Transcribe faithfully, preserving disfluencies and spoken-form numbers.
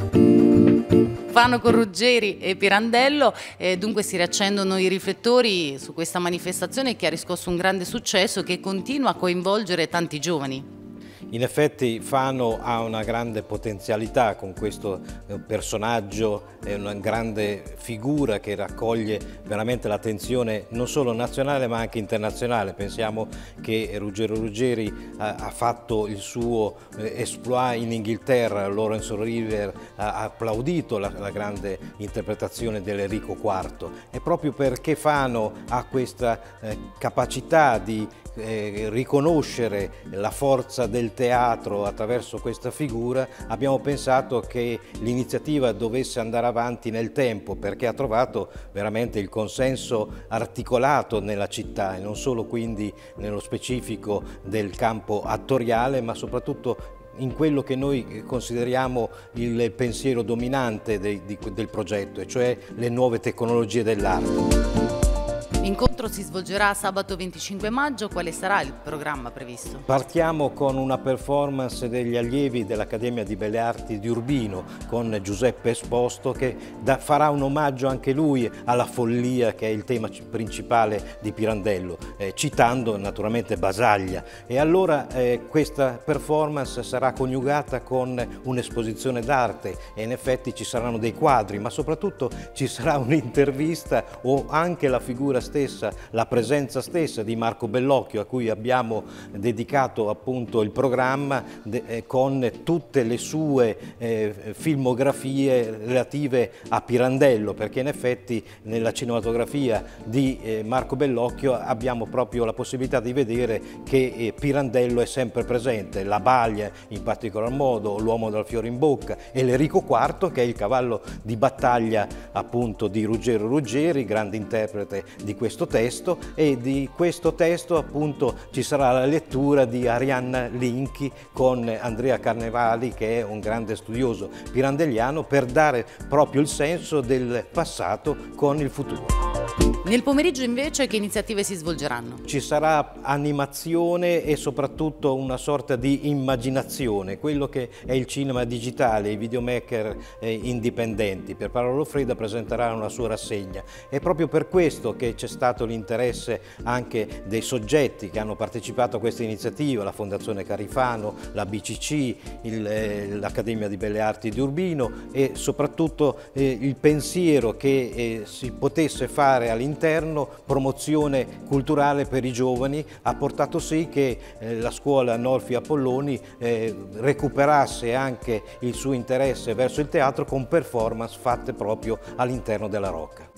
Fano con Ruggeri e Pirandello, eh, dunque si riaccendono i riflettori su questa manifestazione che ha riscosso un grande successo e che continua a coinvolgere tanti giovani. In effetti Fano ha una grande potenzialità con questo personaggio, è una grande figura che raccoglie veramente l'attenzione non solo nazionale ma anche internazionale. Pensiamo che Ruggero Ruggeri ha fatto il suo exploit in Inghilterra, Lawrence River ha applaudito la, la grande interpretazione dell'Enrico quarto, e proprio perché Fano ha questa eh, capacità di eh, riconoscere la forza del teatro attraverso questa figura, abbiamo pensato che l'iniziativa dovesse andare avanti nel tempo, perché ha trovato veramente il consenso articolato nella città e non solo quindi nello specifico del campo attoriale, ma soprattutto in quello che noi consideriamo il pensiero dominante del, del progetto, e cioè le nuove tecnologie dell'arte. L'incontro si svolgerà sabato venticinque maggio, quale sarà il programma previsto? Partiamo con una performance degli allievi dell'Accademia di Belle Arti di Urbino con Giuseppe Esposto, che da, farà un omaggio anche lui alla follia, che è il tema principale di Pirandello, eh, citando naturalmente Basaglia. E allora eh, questa performance sarà coniugata con un'esposizione d'arte, e in effetti ci saranno dei quadri, ma soprattutto ci sarà un'intervista o anche la figura stessa, la presenza stessa di Marco Bellocchio, a cui abbiamo dedicato appunto il programma eh, con tutte le sue eh, filmografie relative a Pirandello, perché in effetti nella cinematografia di eh, Marco Bellocchio abbiamo proprio la possibilità di vedere che eh, Pirandello è sempre presente, la Baglia in particolar modo, l'Uomo dal fiore in bocca e l'Enrico quarto, che è il cavallo di battaglia appunto di Ruggero Ruggeri, grande interprete di questo questo testo, e di questo testo appunto ci sarà la lettura di Arianna Ninchi con Andrea Carnevali, che è un grande studioso pirandelliano, per dare proprio il senso del passato con il futuro. Nel pomeriggio invece che iniziative si svolgeranno? Ci sarà animazione e soprattutto una sorta di immaginazione, quello che è il cinema digitale, i videomaker eh, indipendenti. Per Paolo Lo Freda presenterà una sua rassegna. È proprio per questo che c'è stato l'interesse anche dei soggetti che hanno partecipato a questa iniziativa, la Fondazione Carifano, la B C C, l'Accademia eh, di Belle Arti di Urbino, e soprattutto eh, il pensiero che eh, si potesse fare all'interno promozione culturale per i giovani ha portato sì che eh, la scuola Anolfi Apolloni eh, recuperasse anche il suo interesse verso il teatro con performance fatte proprio all'interno della Rocca.